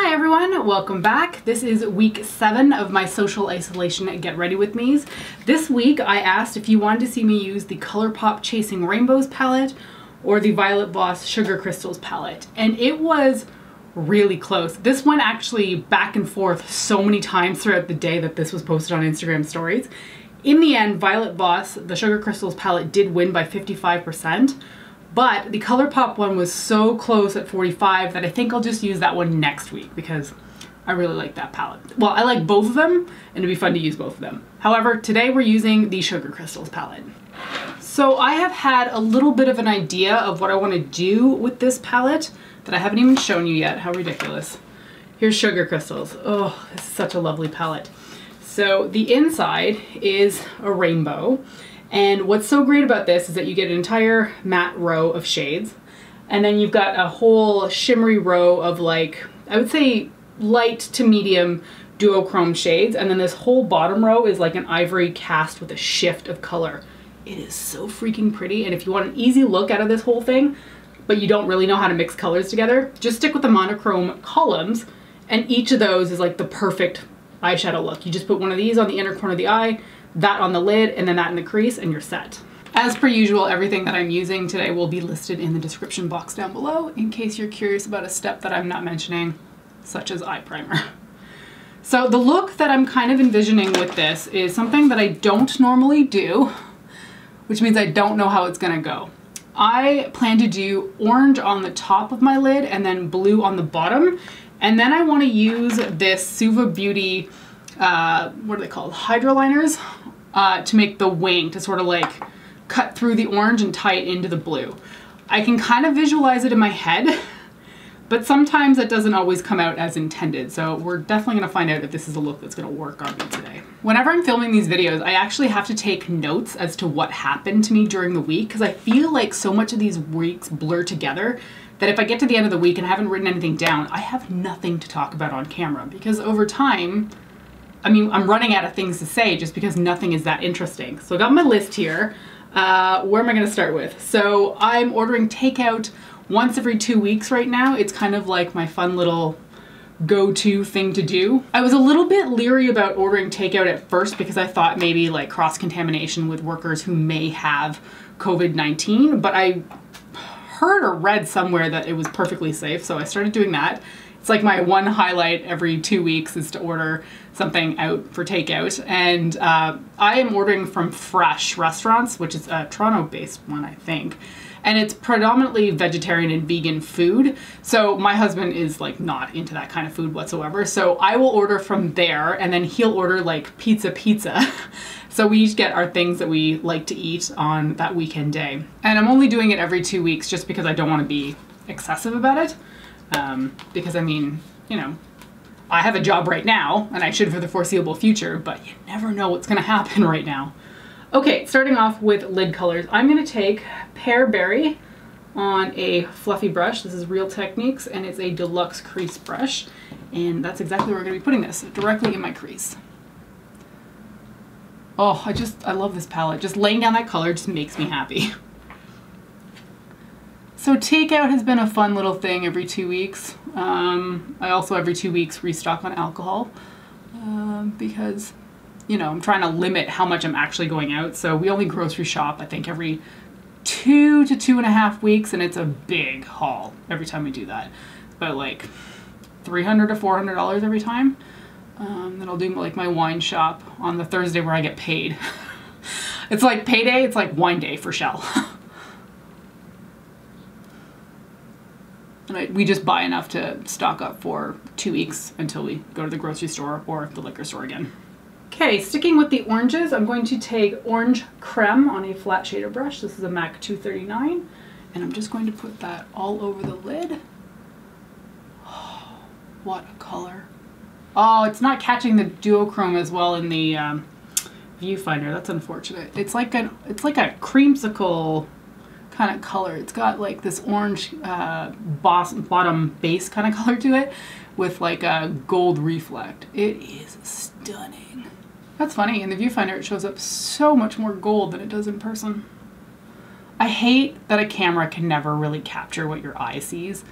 Hi everyone, welcome back. This is week 7 of my social isolation get ready with me's. This week I asked if you wanted to see me use the ColourPop Chasing Rainbows palette or the Violet Voss Sugar Crystals palette, and it was really close. This went actually back and forth so many times throughout the day that this was posted on Instagram stories. In the end, Violet Voss, the Sugar Crystals palette, did win by 55%, but the ColourPop one was so close at 45 that I think I'll just use that one next week because I really like that palette. Well, I like both of them and it'd be fun to use both of them. However, today we're using the Sugar Crystals palette. So I have had a little bit of an idea of what I want to do with this palette that I haven't even shown you yet. How ridiculous. Here's Sugar Crystals. Oh, this is such a lovely palette. So the inside is a rainbow, and what's so great about this is that you get an entire matte row of shades, and then you've got a whole shimmery row of, like, I would say light to medium duochrome shades, and then this whole bottom row is like an ivory cast with a shift of color. It is so freaking pretty, and if you want an easy look out of this whole thing but you don't really know how to mix colors together, just stick with the monochrome columns, and each of those is like the perfect eyeshadow look. You just put one of these on the inner corner of the eye, that on the lid, and then that in the crease, and you're set. As per usual, everything that I'm using today will be listed in the description box down below in case you're curious about a step that I'm not mentioning, such as eye primer. So the look that I'm kind of envisioning with this is something that I don't normally do, which means I don't know how it's gonna go. I plan to do orange on the top of my lid and then blue on the bottom, and then I want to use this Suva Beauty what are they called? Hydra Liners to make the wing, to sort of like cut through the orange and tie it into the blue. I can kind of visualize it in my head, but sometimes it doesn't always come out as intended, so we're definitely going to find out if this is a look that's going to work on me today. Whenever I'm filming these videos, I actually have to take notes as to what happened to me during the week, because I feel like so much of these weeks blur together that if I get to the end of the week and haven't written anything down, I have nothing to talk about on camera, because over time, I mean, I'm running out of things to say just because nothing is that interesting. So I got my list here. Where am I going to start with? So I'm ordering takeout once every 2 weeks right now. It's kind of like my fun little go-to thing to do. I was a little bit leery about ordering takeout at first because I thought maybe like cross-contamination with workers who may have COVID-19, but I heard or read somewhere that it was perfectly safe, so I started doing that. It's like my one highlight every 2 weeks is to order something out for takeout, and I am ordering from Fresh Restaurants, which is a Toronto-based one, I think, and it's predominantly vegetarian and vegan food. So my husband is like not into that kind of food whatsoever, so I will order from there, and then he'll order like pizza. So we each get our things that we like to eat on that weekend day, and I'm only doing it every 2 weeks just because I don't want to be excessive about it. Because I mean, you know, I have a job right now and I should for the foreseeable future, but you never know what's going to happen right now. Okay, starting off with lid colors. I'm going to take Pear Berry on a fluffy brush. This is Real Techniques and it's a deluxe crease brush, and that's exactly where we're going to be putting this, directly in my crease. Oh, I love this palette. Just laying down that color just makes me happy. So takeout has been a fun little thing every 2 weeks. I also every 2 weeks restock on alcohol because, you know, I'm trying to limit how much I'm actually going out. So we only grocery shop, I think, every 2 to 2.5 weeks, and it's a big haul every time we do that. It's about like $300 to $400 every time. Then I'll do like my wine shop on the Thursday where I get paid. It's like payday, it's like wine day for Shell. And we just buy enough to stock up for 2 weeks until we go to the grocery store or the liquor store again. Okay, sticking with the oranges, I'm going to take Orange Creme on a flat shader brush. This is a MAC 239, and I'm just going to put that all over the lid. Oh, what a color. Oh, it's not catching the duochrome as well in the viewfinder. That's unfortunate. It's like a creamsicle kind of color. It's got like this orange bottom base kind of color to it with like a gold reflect. It is stunning. That's funny, in the viewfinder it shows up so much more gold than it does in person. I hate that a camera can never really capture what your eye sees,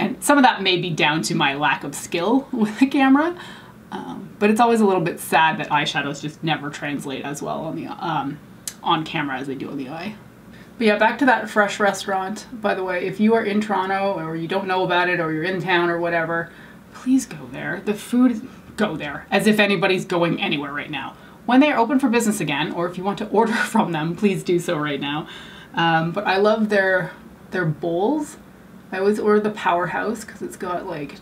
And some of that may be down to my lack of skill with the camera, but it's always a little bit sad that eyeshadows just never translate as well on the on camera as they do on the eye. But yeah, back to that Fresh Restaurant, by the way. If you are in Toronto or you don't know about it or you're in town or whatever, please go there. The food, go there, as if anybody's going anywhere right now. When they are open for business again, or if you want to order from them, please do so right now. But I love their bowls. I always order the Powerhouse because it's got like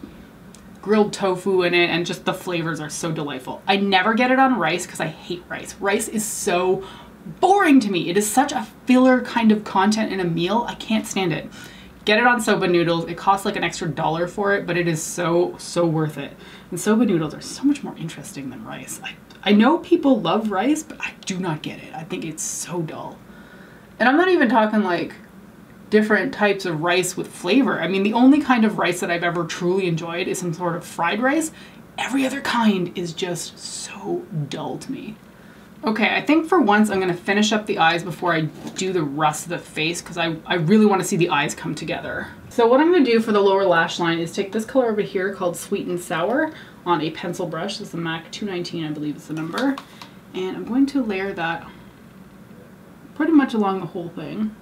grilled tofu in it and just the flavors are so delightful. I never get it on rice because I hate rice. Rice is so boring to me. It is such a filler kind of content in a meal. I can't stand it. Get it on soba noodles. It costs like an extra $1 for it, but it is so worth it. And soba noodles are so much more interesting than rice. I know people love rice, but I do not get it. I think it's so dull. And I'm not even talking like different types of rice with flavor. I mean, the only kind of rice that I've ever truly enjoyed is some sort of fried rice. Every other kind is just so dull to me. Okay, I think for once I'm gonna finish up the eyes before I do the rest of the face because I really wanna see the eyes come together. So what I'm gonna do for the lower lash line is take this color over here called Sweet and Sour on a pencil brush. This is the MAC 219, I believe is the number. And I'm going to layer that pretty much along the whole thing.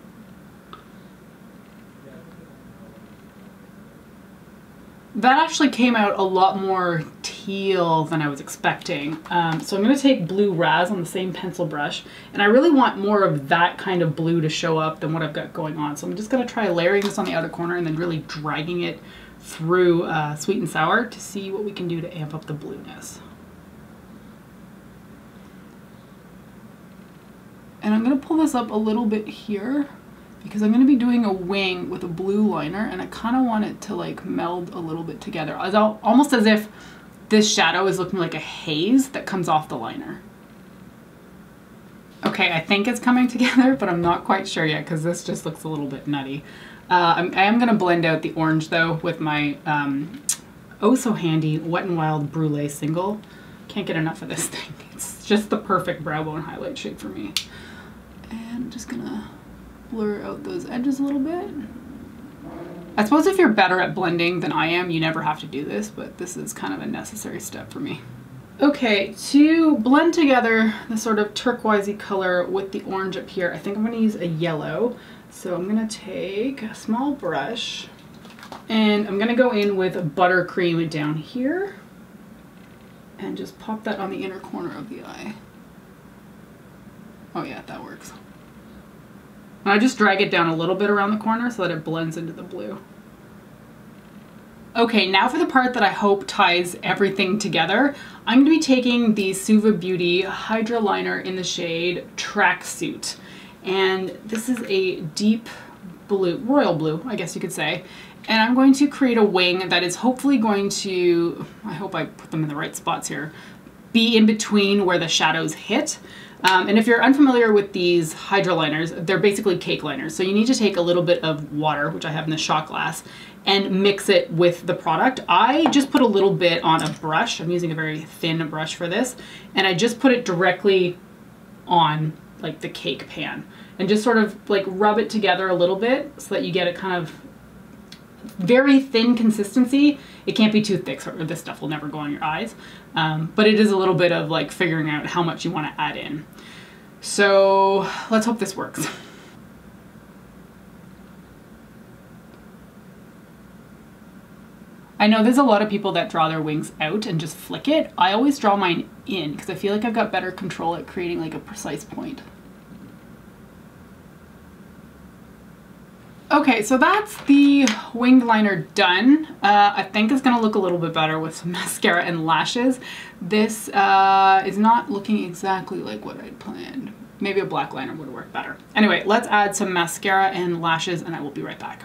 That actually came out a lot more teal than I was expecting. So I'm gonna take Blue Raz on the same pencil brush, and I really want more of that kind of blue to show up than what I've got going on. So I'm just gonna try layering this on the outer corner and then really dragging it through Sweet and Sour to see what we can do to amp up the blueness. And I'm gonna pull this up a little bit here, because I'm going to be doing a wing with a blue liner and I kind of want it to like meld a little bit together. Almost as if this shadow is looking like a haze that comes off the liner. Okay, I think it's coming together, but I'm not quite sure yet because this just looks a little bit nutty. I am going to blend out the orange though with my oh so handy Wet n Wild Brulee Single. Can't get enough of this thing. It's just the perfect brow bone highlight shade for me. And I'm just going to blur out those edges a little bit. I suppose if you're better at blending than I am, you never have to do this, but this is kind of a necessary step for me. Okay, to blend together the sort of turquoisey color with the orange up here, I think I'm going to use a yellow. So I'm going to take a small brush and I'm going to go in with buttercream down here and just pop that on the inner corner of the eye. Oh yeah, that works. And I just drag it down a little bit around the corner so that it blends into the blue. Okay, now for the part that I hope ties everything together. I'm going to be taking the Suva Beauty Hydra Liner in the shade Tracksuit. And this is a deep blue, royal blue, I guess you could say. And I'm going to create a wing that is hopefully going to, I hope I put them in the right spots here, be in between where the shadows hit. And if you're unfamiliar with these Hydra liners, they're basically cake liners. So you need to take a little bit of water, which I have in the shot glass, and mix it with the product. I just put a little bit on a brush. I'm using a very thin brush for this. And I just put it directly on like the cake pan and just sort of like rub it together a little bit so that you get a kind of very thin consistency. It can't be too thick, so this stuff will never go on your eyes. But it is a little bit of like figuring out how much you want to add in. So let's hope this works. I know there's a lot of people that draw their wings out and just flick it. I always draw mine in because I feel like I've got better control at creating like a precise point. Okay, so that's the winged liner done. I think it's gonna look a little bit better with some mascara and lashes. This is not looking exactly like what I'd planned. Maybe a black liner would work better. Anyway, let's add some mascara and lashes and I will be right back.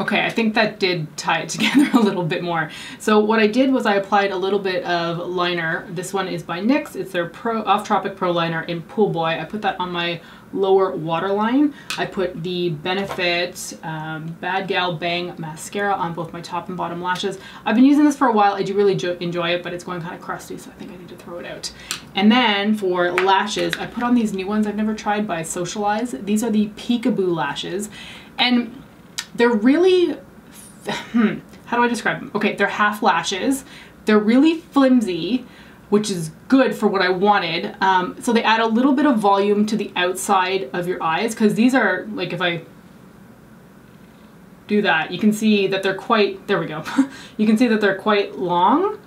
Okay, I think that did tie it together a little bit more. So what I did was I applied a little bit of liner. This one is by NYX. It's their Off Tropic Pro Liner in Pool Boy. I put that on my lower waterline. I put the Benefit Bad Gal Bang mascara on both my top and bottom lashes. I've been using this for a while. I do really enjoy it, but it's going kind of crusty, so I think I need to throw it out. And then for lashes, I put on these new ones I've never tried by SocialEyes. These are the Peekaboo lashes. And they're really how do I describe them? Okay, they're half lashes. They're really flimsy, which is good for what I wanted. So they add a little bit of volume to the outside of your eyes, because these are, like, if I do that, you can see that they're quite, there we go. You can see that they're quite long,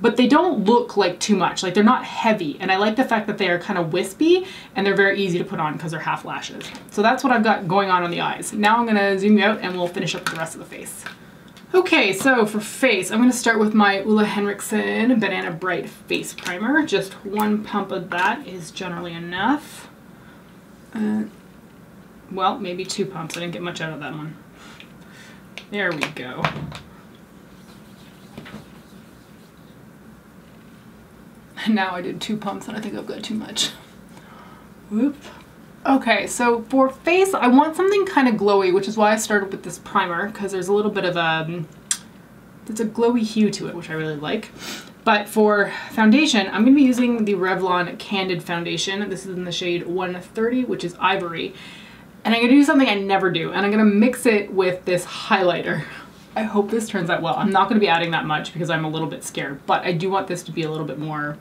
but they don't look like too much. Like, they're not heavy. And I like the fact that they are kind of wispy and they're very easy to put on because they're half lashes. So that's what I've got going on the eyes. Now I'm gonna zoom you out and we'll finish up the rest of the face. Okay, so for face, I'm gonna start with my Ole Henriksen Banana Bright Face Primer. Just one pump of that is generally enough. Well, maybe two pumps. I didn't get much out of that one. There we go. Now I did two pumps and I think I've got too much. Whoop. Okay, so for face, I want something kind of glowy, which is why I started with this primer, because there's a little bit of a, it's a glowy hue to it, which I really like. But for foundation, I'm going to be using the Revlon Candid Foundation. This is in the shade 130, which is Ivory. And I'm going to do something I never do, and I'm going to mix it with this highlighter. I hope this turns out well. I'm not going to be adding that much because I'm a little bit scared, but I do want this to be a little bit more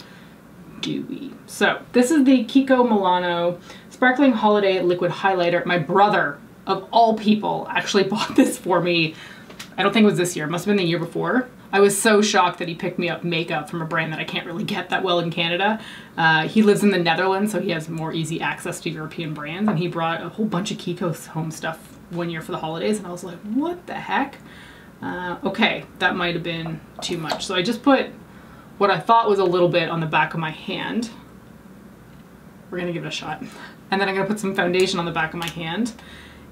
dewy. So this is the Kiko Milano Sparkling Holiday Liquid Highlighter. My brother, of all people, actually bought this for me. I don't think it was this year. It must have been the year before. I was so shocked that he picked me up makeup from a brand that I can't really get that well in Canada. He lives in the Netherlands, so he has more easy access to European brands, and he brought a whole bunch of Kiko's home stuff one year for the holidays, and I was like, what the heck? Okay, that might have been too much. So I just put what I thought was a little bit on the back of my hand. We're gonna give it a shot. And then I'm gonna put some foundation on the back of my hand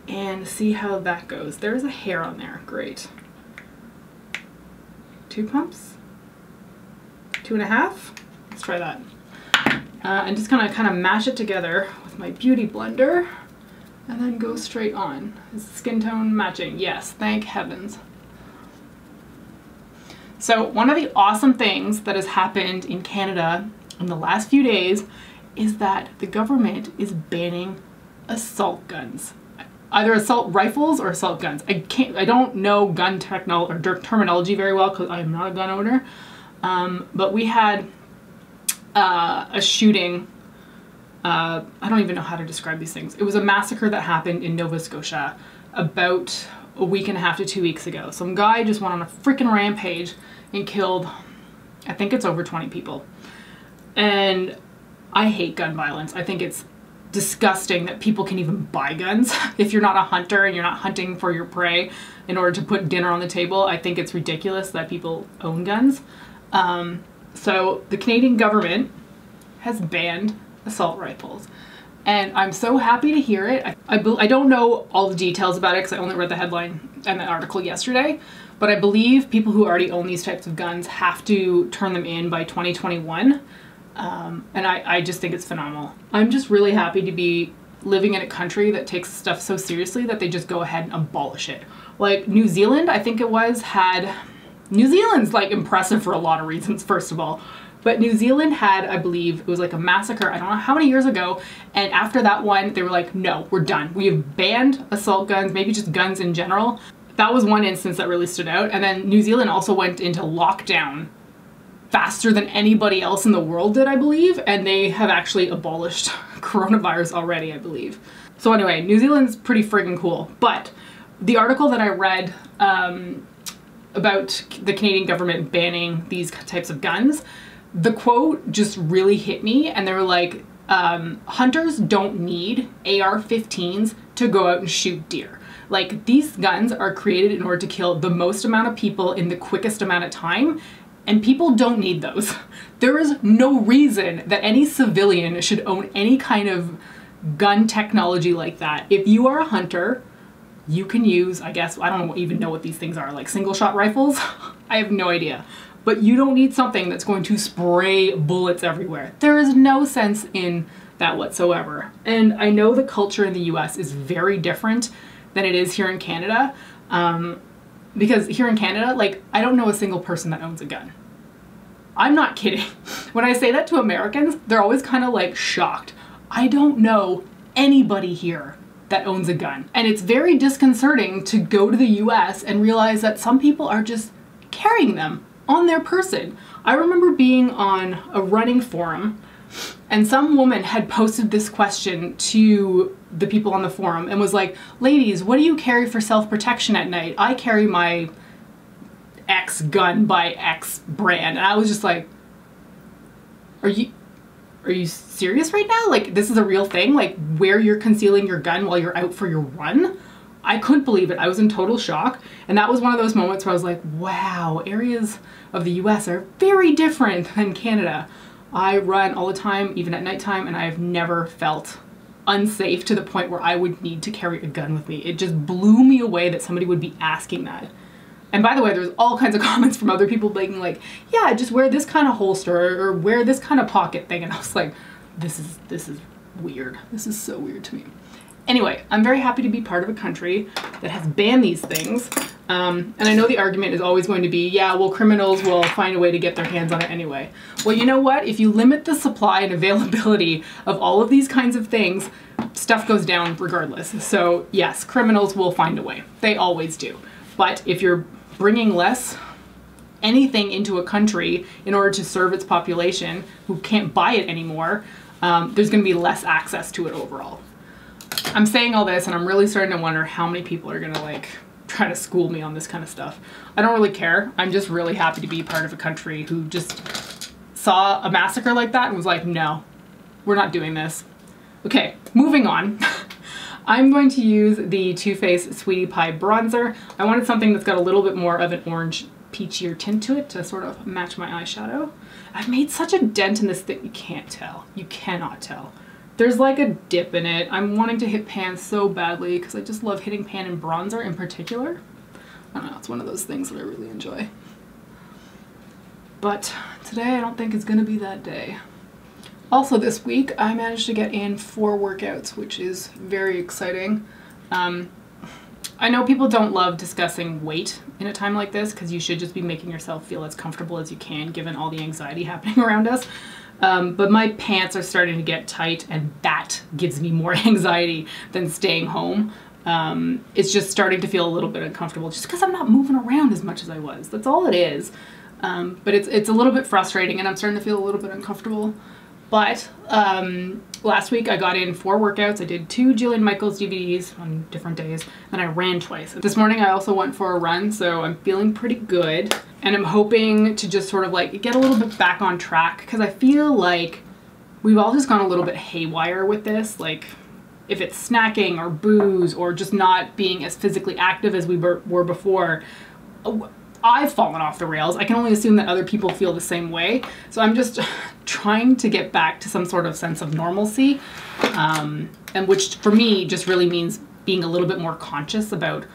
and see how that goes. There's a hair on there, great. Two pumps, two and a half, let's try that. I'm just gonna kind of mash it together with my beauty blender and then go straight on. Is the skin tone matching? Yes, thank heavens. So one of the awesome things that has happened in Canada in the last few days is that the government is banning assault guns. Either assault rifles or assault guns. I don't know gun terminology very well because I'm not a gun owner. But we had a shooting. I don't even know how to describe these things. It was a massacre that happened in Nova Scotia about a week and a half to 2 weeks ago. Some guy just went on a freaking rampage and killed, I think it's over 20 people. And I hate gun violence. I think it's disgusting that people can even buy guns. If you're not a hunter and you're not hunting for your prey in order to put dinner on the table, I think it's ridiculous that people own guns. So the Canadian government has banned assault rifles. And I'm so happy to hear it. I don't know all the details about it because I only read the headline and the article yesterday, but I believe people who already own these types of guns have to turn them in by 2021. And I just think it's phenomenal. I'm just really happy to be living in a country that takes stuff so seriously that they just go ahead and abolish it. Like New Zealand, I think it was, had... New Zealand's like impressive for a lot of reasons, first of all. But New Zealand had, I believe, it was like a massacre, I don't know how many years ago, and after that one, they were like, no, we're done. We have banned assault guns, maybe just guns in general. That was one instance that really stood out. And then New Zealand also went into lockdown faster than anybody else in the world did, I believe, and they have actually abolished coronavirus already, I believe. So anyway, New Zealand's pretty friggin' cool, but the article that I read about the Canadian government banning these types of guns, the quote just really hit me, and they were like, hunters don't need AR-15s to go out and shoot deer. Like, these guns are created in order to kill the most amount of people in the quickest amount of time, and people don't need those. There is no reason that any civilian should own any kind of gun technology like that. If you are a hunter, you can use, I guess, I don't even know what these things are, like single shot rifles? I have no idea. But you don't need something that's going to spray bullets everywhere. There is no sense in that whatsoever. And I know the culture in the US is very different than it is here in Canada. Because here in Canada, like, I don't know a single person that owns a gun. I'm not kidding. When I say that to Americans, they're always kind of like shocked. I don't know anybody here that owns a gun. And it's very disconcerting to go to the US and realize that some people are just carrying them on their person. I remember being on a running forum and some woman had posted this question to the people on the forum and was like, ladies, what do you carry for self-protection at night? I carry my X gun by X brand. And I was just like, are you serious right now? Like, this is a real thing? Like, where you're concealing your gun while you're out for your run? I couldn't believe it. I was in total shock. And that was one of those moments where I was like, wow, areas of the US are very different than Canada. I run all the time, even at nighttime, and I have never felt unsafe to the point where I would need to carry a gun with me. It just blew me away that somebody would be asking that. And by the way, there's all kinds of comments from other people being like, yeah, just wear this kind of holster or wear this kind of pocket thing. And I was like, this is weird. This is so weird to me. Anyway, I'm very happy to be part of a country that has banned these things. And I know the argument is always going to be, yeah, well, criminals will find a way to get their hands on it anyway. Well, you know what? If you limit the supply and availability of all of these kinds of things, stuff goes down regardless. So yes, criminals will find a way. They always do. But if you're bringing less anything into a country in order to serve its population who can't buy it anymore, there's going to be less access to it overall. I'm saying all this and I'm really starting to wonder how many people are going to like try to school me on this kind of stuff. I don't really care. I'm just really happy to be part of a country who just saw a massacre like that and was like, no, we're not doing this. Okay, moving on. I'm going to use the Too Faced Sweetie Pie Bronzer. I wanted something that's got a little bit more of an orange peachier tint to it to sort of match my eyeshadow. I've made such a dent in this that you can't tell. You cannot tell. There's like a dip in it. I'm wanting to hit pan so badly because I just love hitting pan and bronzer in particular. I don't know, it's one of those things that I really enjoy. But today I don't think it's going to be that day. Also this week, I managed to get in 4 workouts, which is very exciting. I know people don't love discussing weight in a time like this because you should just be making yourself feel as comfortable as you can given all the anxiety happening around us. But my pants are starting to get tight and that gives me more anxiety than staying home. It's just starting to feel a little bit uncomfortable just because I'm not moving around as much as I was. That's all it is. But it's a little bit frustrating and I'm starting to feel a little bit uncomfortable. But last week I got in 4 workouts. I did 2 Jillian Michaels DVDs on different days and I ran twice. This morning I also went for a run, so I'm feeling pretty good. And I'm hoping to just sort of like get a little bit back on track because I feel like we've all just gone a little bit haywire with this. Like if it's snacking or booze or just not being as physically active as we were before, I've fallen off the rails. I can only assume that other people feel the same way. So I'm just trying to get back to some sort of sense of normalcy. And which for me just really means being a little bit more conscious about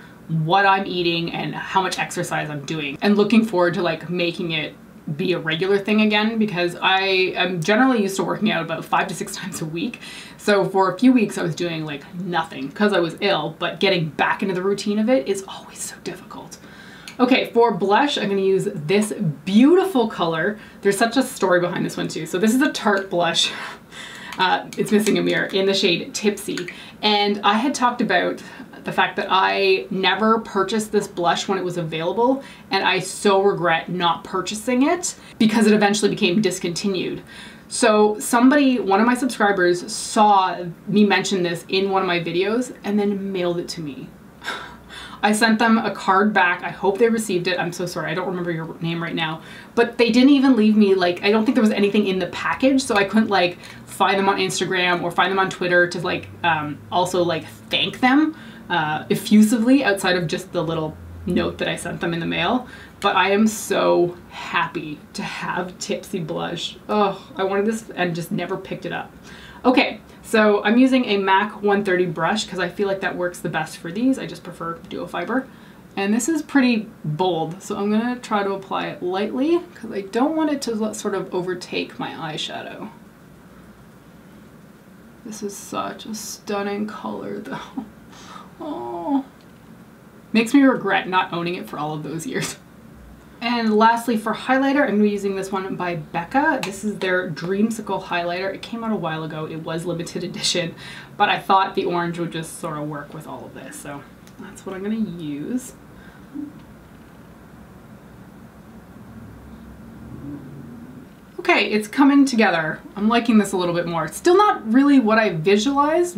what I'm eating and how much exercise I'm doing, and looking forward to like making it be a regular thing again, because I am generally used to working out about 5 to 6 times a week. So for a few weeks I was doing like nothing because I was ill, but getting back into the routine of it is always so difficult. Okay, for blush, I'm going to use this beautiful color. There's such a story behind this one too. So this is a Tarte blush. It's missing a mirror, in the shade Tipsy. And I had talked about the fact that I never purchased this blush when it was available, and I so regret not purchasing it because it eventually became discontinued. So somebody, one of my subscribers, saw me mention this in one of my videos and then mailed it to me. I sent them a card back. I hope they received it. I'm so sorry. I don't remember your name right now, but they didn't even leave me like, I don't think there was anything in the package. So I couldn't like find them on Instagram or find them on Twitter to like, also like thank them, effusively outside of just the little note that I sent them in the mail. But I am so happy to have Tipsy blush. Oh, I wanted this and just never picked it up. Okay. So I'm using a MAC 130 brush because I feel like that works the best for these. I just prefer duo fiber. And this is pretty bold, so I'm going to try to apply it lightly because I don't want it to sort of overtake my eyeshadow. This is such a stunning color though. Oh, makes me regret not owning it for all of those years. And lastly, for highlighter, I'm going to be using this one by Becca. This is their Dreamsicle highlighter. It came out a while ago. It was limited edition, but I thought the orange would just sort of work with all of this. So that's what I'm going to use. Okay, it's coming together. I'm liking this a little bit more. It's still not really what I visualized,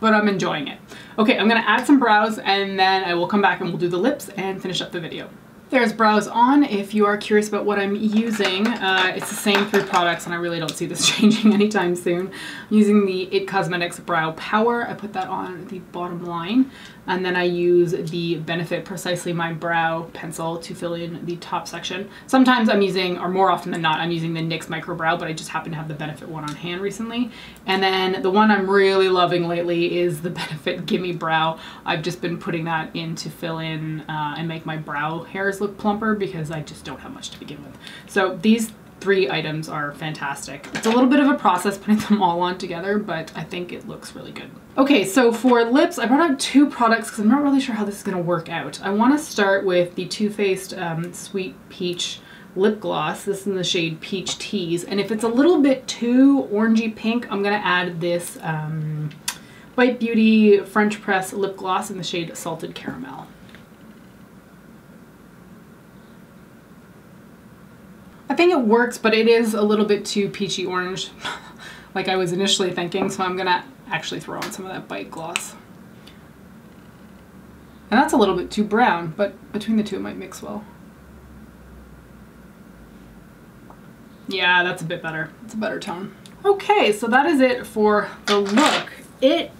but I'm enjoying it. Okay, I'm going to add some brows and then I will come back and we'll do the lips and finish up the video. There's brows on. If you are curious about what I'm using, it's the same three products and I really don't see this changing anytime soon. I'm using the IT Cosmetics Brow Power. I put that on the bottom line. And then I use the Benefit Precisely My Brow Pencil to fill in the top section. Sometimes I'm using, or more often than not, I'm using the NYX Micro Brow, but I just happen to have the Benefit one on hand recently. And then the one I'm really loving lately is the Benefit Gimme Brow. I've just been putting that in to fill in and make my brow hairs look plumper because I just don't have much to begin with. So these three items are fantastic. It's a little bit of a process putting them all on together, but I think it looks really good. Okay, so for lips, I brought out two products because I'm not really sure how this is going to work out. I want to start with the Too Faced Sweet Peach Lip Gloss. This is in the shade Peach Tease, and if it's a little bit too orangey pink, I'm going to add this Bite Beauty French Press Lip Gloss in the shade Salted Caramel. I think it works, but it is a little bit too peachy orange like I was initially thinking, so I'm gonna actually throw on some of that Bite gloss. And that's a little bit too brown, but between the two it might mix well. Yeah, that's a bit better. It's a better tone. Okay, so that is it for the look. It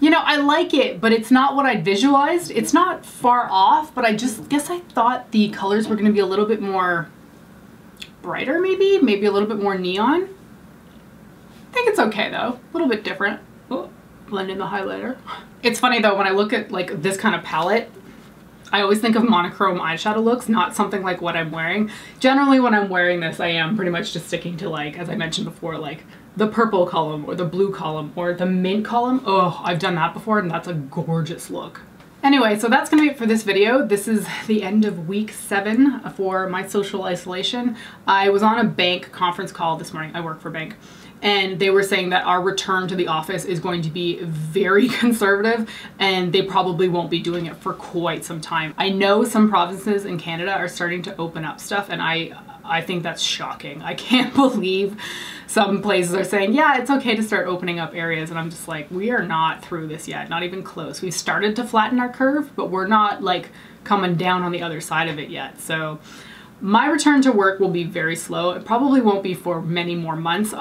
you know, I like it, but it's not what I visualized. It's not far off, but I just guess I thought the colors were gonna be a little bit more brighter, maybe a little bit more neon. I think it's okay though, a little bit different. Oh, blend in the highlighter. It's funny though, when I look at like this kind of palette, I always think of monochrome eyeshadow looks, not something like what I'm wearing. Generally when I'm wearing this, I am pretty much just sticking to, like, as I mentioned before, like the purple column or the blue column or the mint column. Oh, I've done that before and that's a gorgeous look. Anyway, so that's going to be it for this video. This is the end of week 7 for my social isolation. I was on a bank conference call this morning. I work for a bank. And they were saying that our return to the office is going to be very conservative and they probably won't be doing it for quite some time. I know some provinces in Canada are starting to open up stuff and I think that's shocking. I can't believe some places are saying, yeah, it's okay to start opening up areas. And I'm just like, we are not through this yet, not even close. We've started to flatten our curve, but we're not like coming down on the other side of it yet. So my return to work will be very slow. It probably won't be for many more months.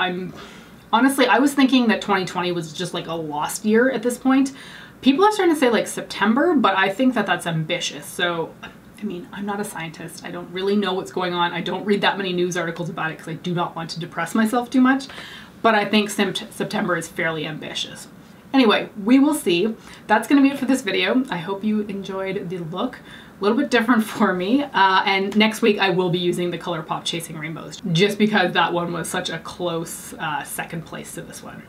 Honestly, I was thinking that 2020 was just like a lost year at this point. People are starting to say like September, but I think that that's ambitious. So, I mean, I'm not a scientist. I don't really know what's going on. I don't read that many news articles about it because I do not want to depress myself too much. But I think September is fairly ambitious. Anyway, we will see. That's going to be it for this video. I hope you enjoyed the look. A little bit different for me. And next week I will be using the ColourPop Chasing Rainbows just because that one was such a close second place to this one.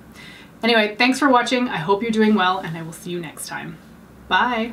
Anyway, thanks for watching. I hope you're doing well and I will see you next time. Bye.